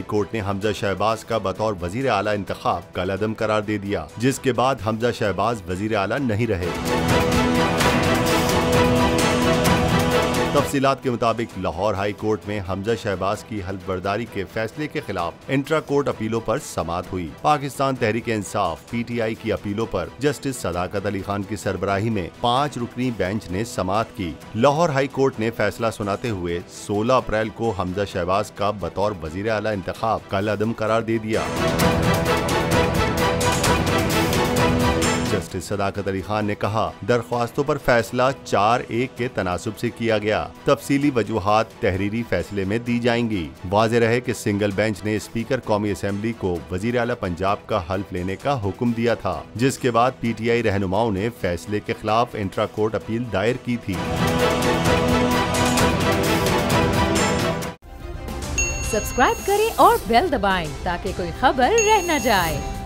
High court ने हमजा शहबाज का बतौर वजीर आला इंतखाब काला दम करार दे दिया, जिसके बाद हमजा शहबाज वजीर आला नहीं रहे। तफसीलात के मुताबिक लाहौर हाई कोर्ट में हमजा शहबाज की हल्फबर्दारी के फैसले के खिलाफ इंट्रा कोर्ट अपीलों पर समात हुई। पाकिस्तान तहरीक-ए-इंसाफ (PTI) की अपीलों पर जस्टिस सदाकत अली खान की सरबराही में 5 रुकनी बेंच ने समात की। लाहौर हाई कोर्ट ने फैसला सुनाते हुए 16 अप्रैल को हमजा शहबाज का बतौर वजीर आला इंतखाब काला दम करार दे दिया। जस्टिस सदाकत अली खान ने कहा, दरख्वास्तों पर फैसला 4A के तनासुब से किया गया, तफसीली वजूहात तहरीरी फैसले में दी जाएंगी। वाज़े रहे कि सिंगल बेंच ने स्पीकर कौमी असेंबली को वजीर आला पंजाब का हल्फ लेने का हुक्म दिया था, जिसके बाद PTI रहनुमाओं ने फैसले के खिलाफ इंट्रा कोर्ट अपील दायर की थी। सब्सक्राइब करें और बेल दबाएं ताकि कोई खबर रह न जाए।